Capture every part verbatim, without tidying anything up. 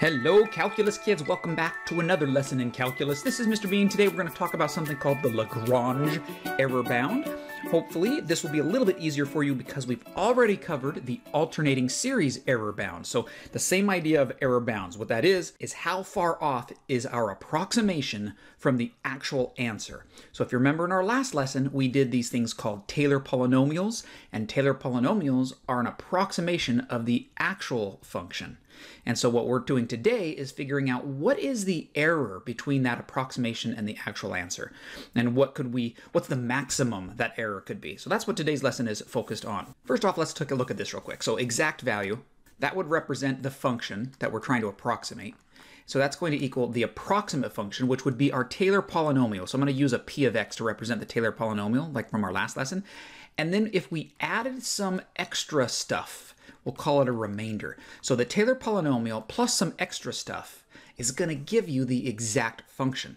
Hello calculus kids, welcome back to another lesson in calculus. This is Mister Bean. Today we're going to talk about something called the Lagrange error bound. Hopefully this will be a little bit easier for you because we've already covered the alternating series error bound. So the same idea of error bounds. What that is, is how far off is our approximation from the actual answer. So if you remember in our last lesson, we did these things called Taylor polynomials, and Taylor polynomials are an approximation of the actual function. And so what we're doing today is figuring out what is the error between that approximation and the actual answer, and what could we, what's the maximum that error could be. So that's what today's lesson is focused on. First off, let's take a look at this real quick. So exact value, that would represent the function that we're trying to approximate. So that's going to equal the approximate function, which would be our Taylor polynomial. So I'm going to use a p of x to represent the Taylor polynomial, like from our last lesson. And then if we added some extra stuff, we'll call it a remainder. So the Taylor polynomial plus some extra stuff is going to give you the exact function.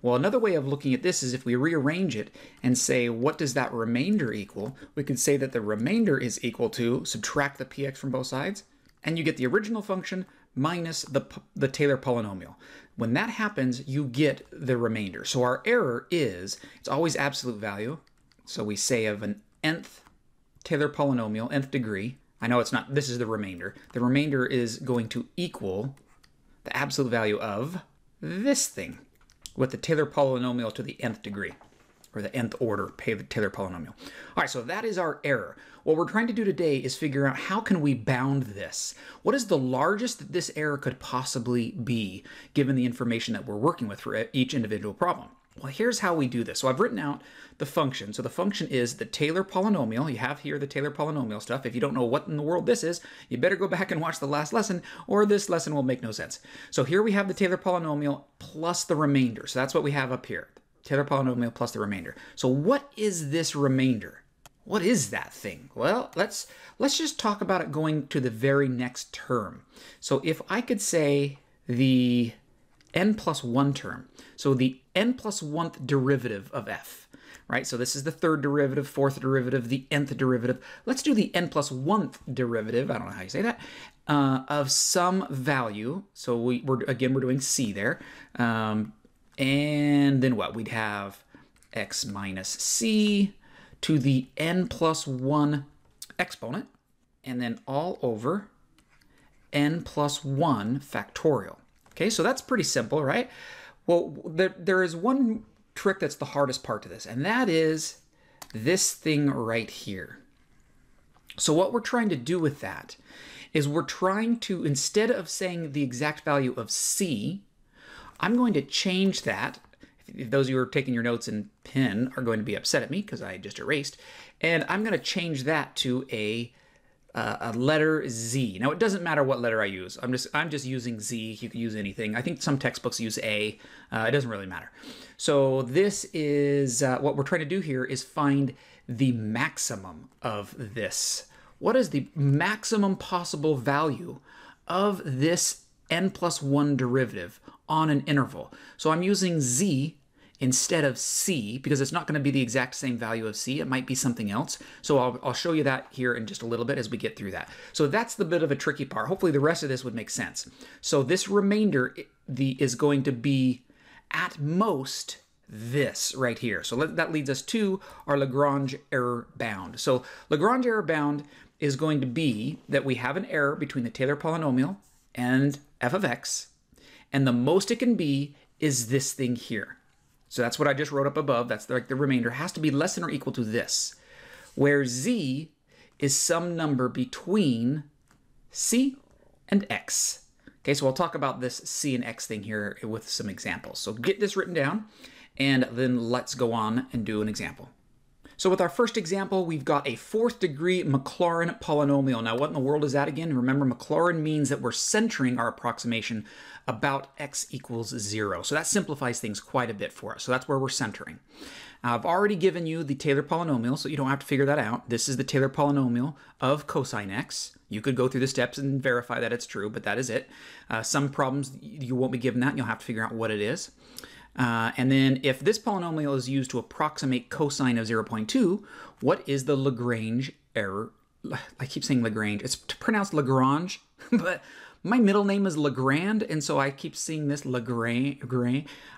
Well, another way of looking at this is if we rearrange it and say, what does that remainder equal? We can say that the remainder is equal to subtract the px from both sides, and you get the original function minus the, the Taylor polynomial. When that happens, you get the remainder. So our error is, it's always absolute value. So we say of an nth Taylor polynomial, nth degree, I know it's not, this is the remainder. The remainder is going to equal the absolute value of this thing with the Taylor polynomial to the nth degree, or the nth order Taylor polynomial. All right, so that is our error. What we're trying to do today is figure out how can we bound this? What is the largest that this error could possibly be, given the information that we're working with for each individual problem? Well, here's how we do this. So I've written out the function. So the function is the Taylor polynomial. You have here the Taylor polynomial stuff. If you don't know what in the world this is, you better go back and watch the last lesson, or this lesson will make no sense. So here we have the Taylor polynomial plus the remainder. So that's what we have up here. Taylor polynomial plus the remainder. So what is this remainder? What is that thing? Well, let's let's just talk about it going to the very next term. So if I could say the n plus one term, so the n plus one derivative of f, right? So this is the third derivative, fourth derivative, the nth derivative. Let's do the n plus one derivative, I don't know how you say that, uh, of some value. So we, we're, again, we're doing c there. Um, and then what? We'd have x minus c to the n plus one exponent, and then all over n plus one factorial. Okay, so that's pretty simple, right? Well, there, there is one trick that's the hardest part to this, and that is this thing right here. So what we're trying to do with that is we're trying to, instead of saying the exact value of C, I'm going to change that. If those of you who are taking your notes in pen are going to be upset at me because I just erased, and I'm going to change that to a Uh, a letter Z. Now it doesn't matter what letter I use. I'm just I'm just using Z. You can use anything. I think some textbooks use A. Uh, it doesn't really matter. So this is uh, what we're trying to do here is find the maximum of this. What is the maximum possible value of this n plus one derivative on an interval? So I'm using Z instead of C, because it's not going to be the exact same value of C, it might be something else. So I'll, I'll show you that here in just a little bit as we get through that. So that's the bit of a tricky part. Hopefully the rest of this would make sense. So this remainder the, is going to be at most this right here. So let, that leads us to our Lagrange error bound. So Lagrange error bound is going to be that we have an error between the Taylor polynomial and f of x, and the most it can be is this thing here. So that's what I just wrote up above. That's like the remainder has to be less than or equal to this, where z is some number between c and x. Okay, so I'll talk about this c and x thing here with some examples. So get this written down, and then let's go on and do an example. So with our first example, we've got a fourth degree Maclaurin polynomial. Now what in the world is that again? Remember, Maclaurin means that we're centering our approximation about x equals zero. So that simplifies things quite a bit for us. So that's where we're centering. Now, I've already given you the Taylor polynomial, so you don't have to figure that out. This is the Taylor polynomial of cosine x. You could go through the steps and verify that it's true, but that is it. Uh, some problems you won't be given that, and you'll have to figure out what it is. Uh, and then if this polynomial is used to approximate cosine of zero point two, what is the Lagrange error? I keep saying Lagrange. It's pronounced Lagrange, but My middle name is Lagrange, and so I keep seeing this Lagrange.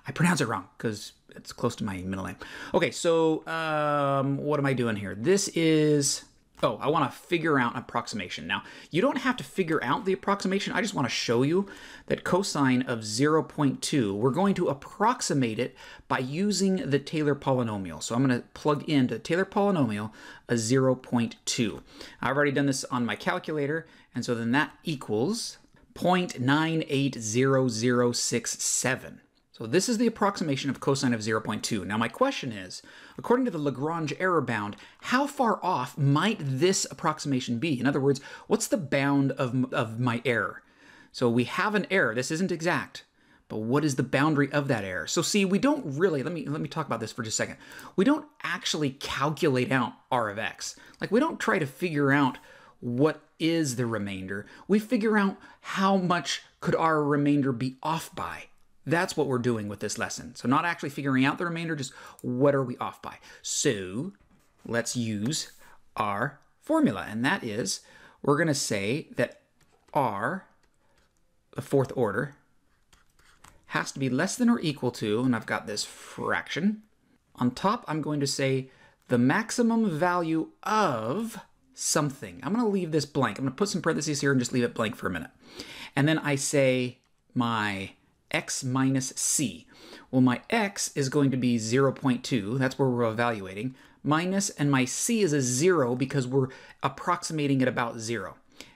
I pronounce it wrong because it's close to my middle name. Okay, so um, what am I doing here? This is, oh, I want to figure out an approximation. Now, you don't have to figure out the approximation. I just want to show you that cosine of zero point two, we're going to approximate it by using the Taylor polynomial. So I'm going to plug into Taylor polynomial a zero point two. I've already done this on my calculator, and so then that equals zero point nine eight zero zero six seven. So this is the approximation of cosine of zero point two. Now my question is, according to the Lagrange error bound, how far off might this approximation be? In other words, what's the bound of, of my error? So we have an error, this isn't exact, but what is the boundary of that error? So see, we don't really, let me, let me talk about this for just a second. We don't actually calculate out R of X. Like we don't try to figure out what is the remainder. We figure out how much could our remainder be off by. That's what we're doing with this lesson. So not actually figuring out the remainder, just what are we off by? So let's use our formula, and that is, we're gonna say that R, the fourth order, has to be less than or equal to, and I've got this fraction. On top, I'm going to say the maximum value of something. I'm gonna leave this blank. I'm gonna put some parentheses here and just leave it blank for a minute. And then I say my X minus C. Well, my X is going to be zero point two, that's where we're evaluating, minus, and my C is a zero because we're approximating at about zero.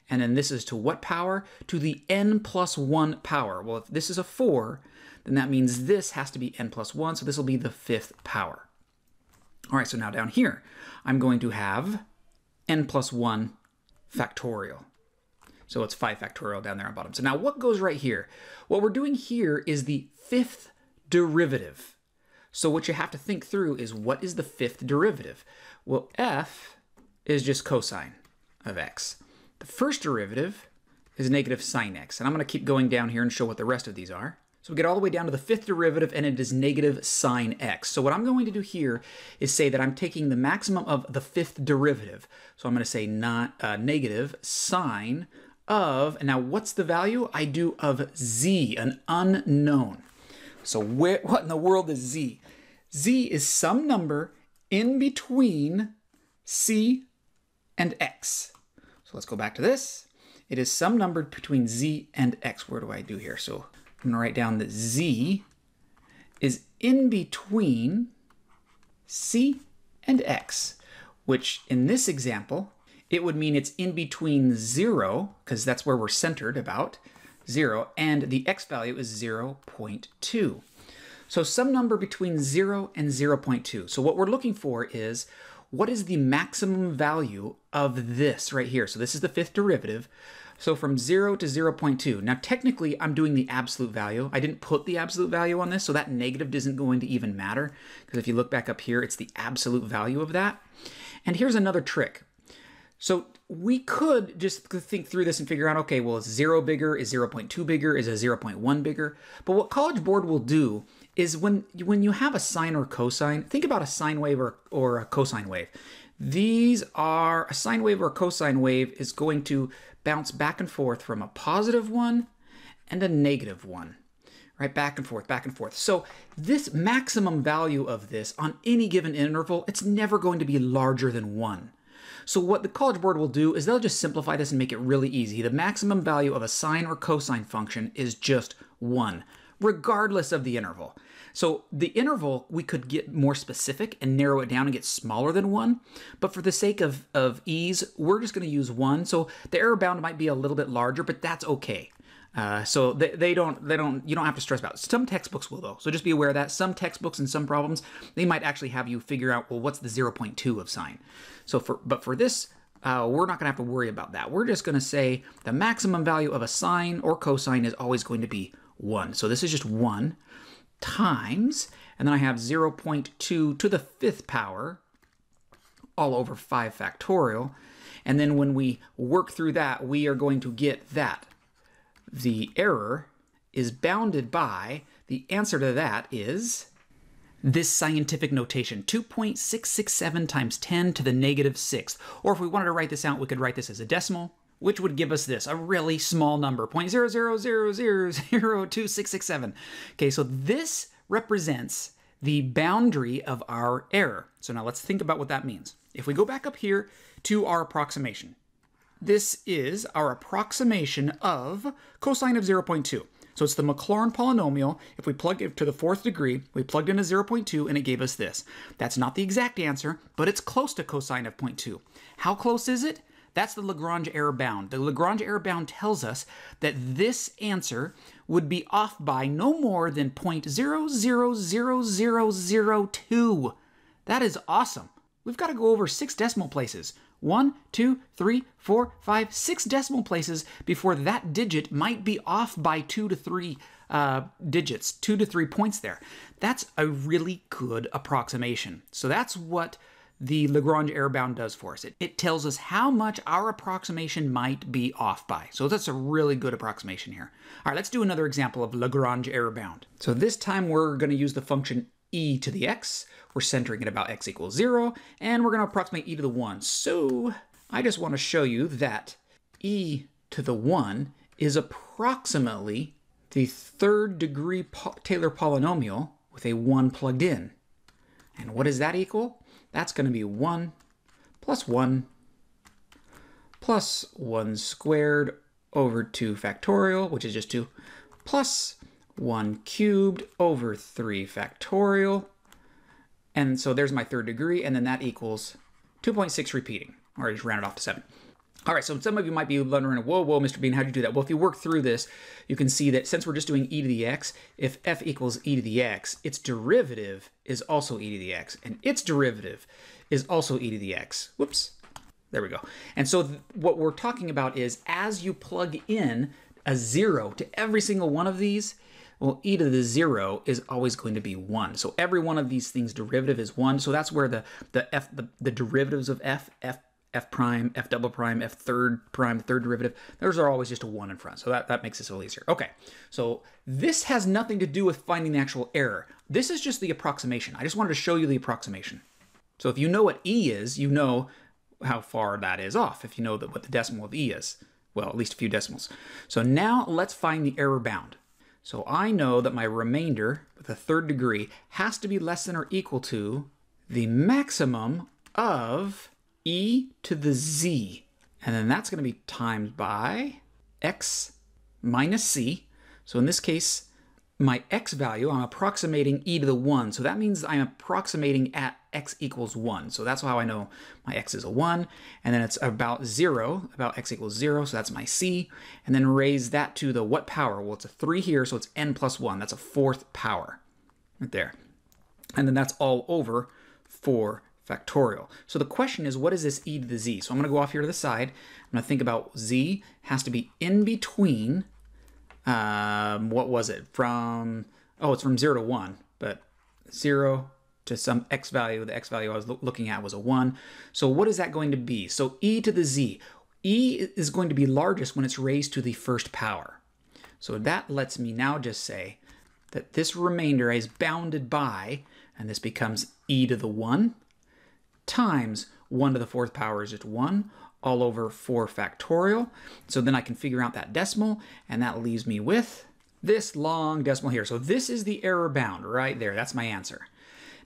And then this is to what power? To the n plus one power. Well, if this is a four, then that means this has to be n plus one, so this will be the fifth power. All right, so now down here, I'm going to have n plus one factorial. So it's five factorial down there on bottom. So now what goes right here? What we're doing here is the fifth derivative. So what you have to think through is what is the fifth derivative? Well, f is just cosine of x. The first derivative is negative sine x. And I'm going to keep going down here and show what the rest of these are. So we get all the way down to the fifth derivative, and it is negative sine x. So what I'm going to do here is say that I'm taking the maximum of the fifth derivative. So I'm going to say not, uh, negative sine of, and now what's the value? I do of z, an unknown. So where, what in the world is z? Z is some number in between c and x. So let's go back to this. It is some number between z and x. Where do I do here? So I'm gonna write down that z is in between c and x, which in this example, it would mean it's in between zero, because that's where we're centered about, zero, and the x value is zero point two. So some number between zero and zero point two. So what we're looking for is, what is the maximum value of this right here? So this is the fifth derivative. So from zero to zero point two. Now technically, I'm doing the absolute value. I didn't put the absolute value on this, so that negative isn't going to even matter, because if you look back up here, it's the absolute value of that. And here's another trick. So we could just think through this and figure out, okay, well, is zero bigger? Is zero point two bigger? Is a zero point one bigger? But what College Board will do is when, when you have a sine or cosine, think about a sine wave or, or a cosine wave. These are, a sine wave or a cosine wave is going to bounce back and forth from a positive one and a negative one, right? Back and forth, back and forth. So this maximum value of this on any given interval, it's never going to be larger than one. So what the College Board will do is they'll just simplify this and make it really easy. The maximum value of a sine or cosine function is just one, regardless of the interval. So the interval, we could get more specific and narrow it down and get smaller than one. But for the sake of, of ease, we're just going to use one. So the error bound might be a little bit larger, but that's okay. Uh, so they, they don't, they don't, you don't have to stress about it. Some textbooks will though. So just be aware of that. Some textbooks and some problems, they might actually have you figure out, well, what's the zero point two of sine? So for, but for this, uh, we're not gonna have to worry about that. We're just gonna say the maximum value of a sine or cosine is always going to be one. So this is just one times, and then I have zero point two to the fifth power all over five factorial. And then when we work through that, we are going to get that. The error is bounded by, the answer to that is this scientific notation, two point six six seven times ten to the negative sixth. Or if we wanted to write this out, we could write this as a decimal, which would give us this, a really small number, zero point zero zero zero zero zero two six six seven. Okay, so this represents the boundary of our error. So now let's think about what that means. If we go back up here to our approximation, this is our approximation of cosine of zero point two. So it's the Maclaurin polynomial. If we plug it to the fourth degree, we plugged in a zero point two and it gave us this. That's not the exact answer, but it's close to cosine of zero point two. How close is it? That's the Lagrange error bound. The Lagrange error bound tells us that this answer would be off by no more than zero point zero zero zero zero zero two. That is awesome. We've got to go over six decimal places. One, two, three, four, five, six decimal places before that digit might be off by two to three uh, digits, two to three points there. That's a really good approximation. So that's what the Lagrange error bound does for us. It, it tells us how much our approximation might be off by. So that's a really good approximation here. All right, let's do another example of Lagrange error bound. So this time we're going to use the function e to the x, we're centering it about x equals zero, and we're going to approximate e to the one. So I just want to show you that e to the one is approximately the third degree po Taylor polynomial with a one plugged in. And what does that equal? That's going to be one plus one plus one squared over two factorial, which is just two, plus one cubed over three factorial. And so there's my third degree, and then that equals two point six repeating, or I just round it off to seven. All right, so some of you might be wondering, whoa, whoa, Mister Bean, how'd you do that? Well, if you work through this, you can see that since we're just doing e to the x, if f equals e to the x, its derivative is also e to the x, and its derivative is also e to the x. Whoops, there we go. And so th- what we're talking about is as you plug in a zero to every single one of these, well, e to the zero is always going to be one. So every one of these things derivative is one. So that's where the, the f, the, the derivatives of f, f, f prime, f double prime, f third prime, third derivative, those are always just a one in front. So that, that makes this a little easier. Okay, so this has nothing to do with finding the actual error. This is just the approximation. I just wanted to show you the approximation. So if you know what e is, you know how far that is off, if you know that what the decimal of e is. Well, at least a few decimals. So now let's find the error bound. So I know that my remainder with a third degree has to be less than or equal to the maximum of e to the z. And then that's going to be times by x minus c. So in this case, my x value, I'm approximating e to the one. So that means I'm approximating at x equals one. So that's how I know my x is a one. And then it's about zero, about x equals zero. So that's my c. And then raise that to the what power? Well, it's a three here, so it's n plus one. That's a fourth power right there. And then that's all over four factorial. So the question is, what is this e to the z? So I'm going to go off here to the side. I'm going to think about z has to be in between, um, what was it? From, oh, it's from zero to one, but zero to some x value. The x value I was lo looking at was a one. So what is that going to be? So e to the z. E is going to be largest when it's raised to the first power. So that lets me now just say that this remainder is bounded by, and this becomes e to the one times one to the fourth power is just one, all over four factorial. So then I can figure out that decimal, and that leaves me with this long decimal here. So this is the error bound right there. That's my answer.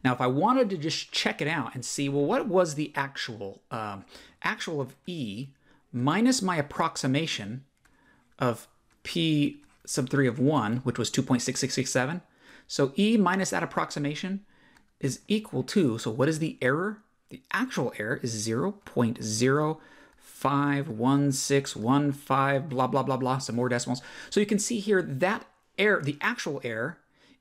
Now, if I wanted to just check it out and see, well, what was the actual, um, actual of e minus my approximation of p sub three of one, which was two point six six six seven. So e minus that approximation is equal to, so what is the error? The actual error is zero point zero five one six one five, blah, blah, blah, blah, some more decimals. So you can see here that error, the actual error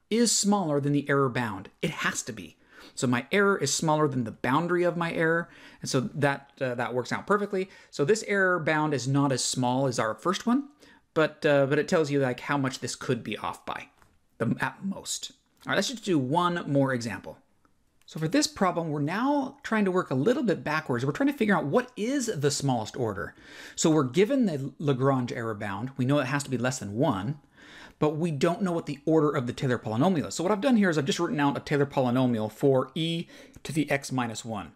is smaller than the error bound. It has to be. So my error is smaller than the boundary of my error. And so that, uh, that works out perfectly. So this error bound is not as small as our first one, but, uh, but it tells you like how much this could be off by the, at most. All right, let's just do one more example. So for this problem, we're now trying to work a little bit backwards. We're trying to figure out what is the smallest order. So we're given the Lagrange error bound. We know it has to be less than one, but we don't know what the order of the Taylor polynomial is. So what I've done here is I've just written out a Taylor polynomial for e to the x minus one.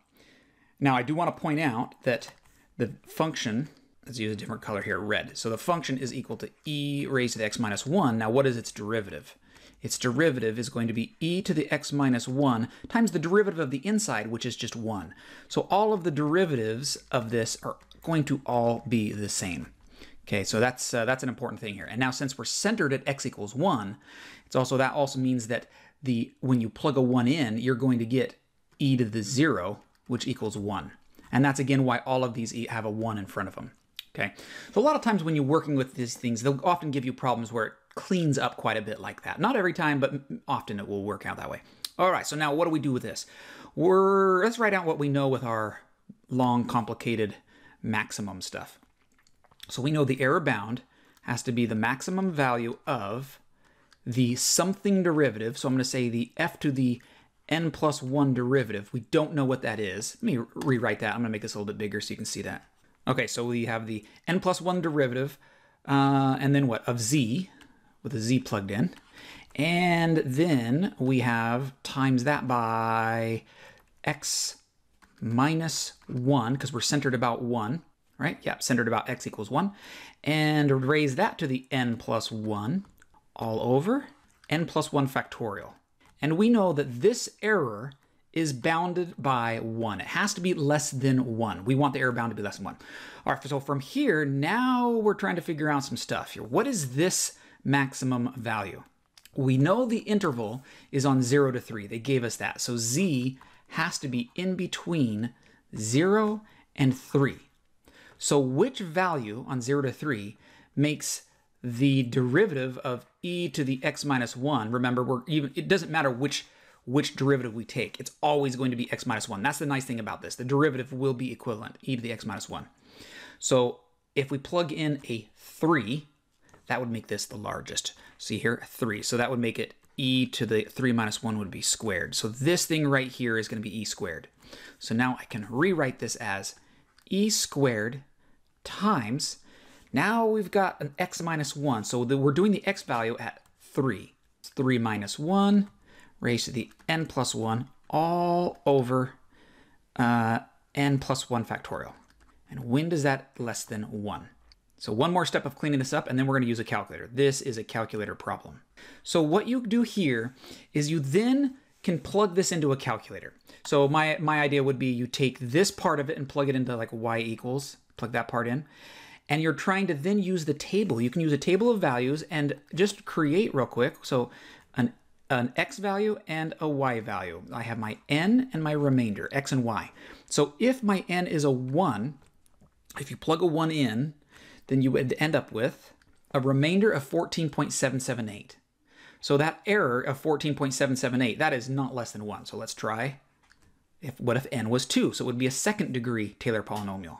Now I do want to point out that the function let's use a different color here, red. So the function is equal to e raised to the x minus one. Now what is its derivative? Its derivative is going to be e to the x minus one times the derivative of the inside, which is just one. So all of the derivatives of this are going to all be the same. Okay, so that's uh, that's an important thing here. And now since we're centered at x equals one, it's also that also means that the when you plug a one in, you're going to get e to the zero, which equals one. And that's again why all of these have a one in front of them. Okay, so a lot of times when you're working with these things, they'll often give you problems where it cleans up quite a bit like that. Not every time, but often it will work out that way. All right, so now what do we do with this? We're, let's write out what we know with our long, complicated maximum stuff. So we know the error bound has to be the maximum value of the something derivative. So I'm going to say the f to the n plus one derivative. We don't know what that is. Let me rewrite that. I'm going to make this a little bit bigger so you can see that. Okay, so we have the n plus one derivative, uh, and then what? Of z, with a z plugged in. And then we have times that by x minus one, because we're centered about one, right? Yep, centered about x equals one. And raise that to the n plus one all over n plus one factorial. And we know that this error is bounded by one. It has to be less than one. We want the error bound to be less than one. All right, so from here, now we're trying to figure out some stuff here. What is this maximum value? We know the interval is on zero to three. They gave us that. So z has to be in between zero and three. So which value on zero to three makes the derivative of e to the x minus one? Remember, we're even, it doesn't matter which which derivative we take. It's always going to be x minus one. That's the nice thing about this. The derivative will be equivalent, e to the x minus one. So if we plug in a three, that would make this the largest. See here, three. So that would make it e to the three minus one would be squared. So this thing right here is going to be e squared. So now I can rewrite this as e squared times, now we've got an x minus one. So the, we're doing the x value at three. It's three minus one raised to the n plus one all over uh, n plus one factorial. And when does that less than one? So one more step of cleaning this up, and then we're going to use a calculator. This is a calculator problem. So what you do here is you then can plug this into a calculator. So my, my idea would be you take this part of it and plug it into like y equals, plug that part in, and you're trying to then use the table. You can use a table of values and just create real quick. So an an x value and a y value. I have my n and my remainder, x and y. So if my n is a one, if you plug a one in, then you would end up with a remainder of fourteen point seven seven eight. So that error of fourteen point seven seven eight, that is not less than one. So let's try, if what if n was two? So it would be a second degree Taylor polynomial.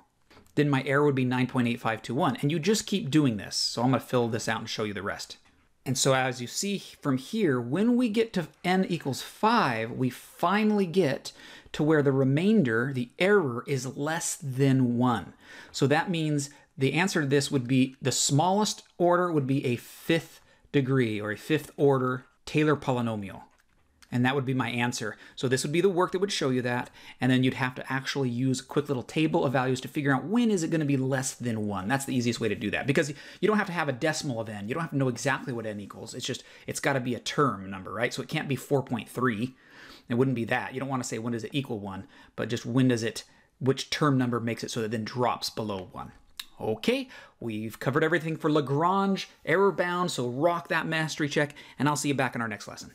Then my error would be nine point eight five two one. And you just keep doing this. So I'm going to fill this out and show you the rest. And so as you see from here, when we get to n equals five, we finally get to where the remainder, the error, is less than one. So that means the answer to this would be the smallest order would be a fifth degree or a fifth order Taylor polynomial. And that would be my answer. So this would be the work that would show you that. And then you'd have to actually use a quick little table of values to figure out when is it going to be less than one. That's the easiest way to do that, because you don't have to have a decimal of n. You don't have to know exactly what n equals. It's just, it's got to be a term number, right? So it can't be four point three. It wouldn't be that. You don't want to say when does it equal one, but just when does it, which term number makes it so that it then drops below one. Okay, we've covered everything for Lagrange error bound, so rock that mastery check, and I'll see you back in our next lesson.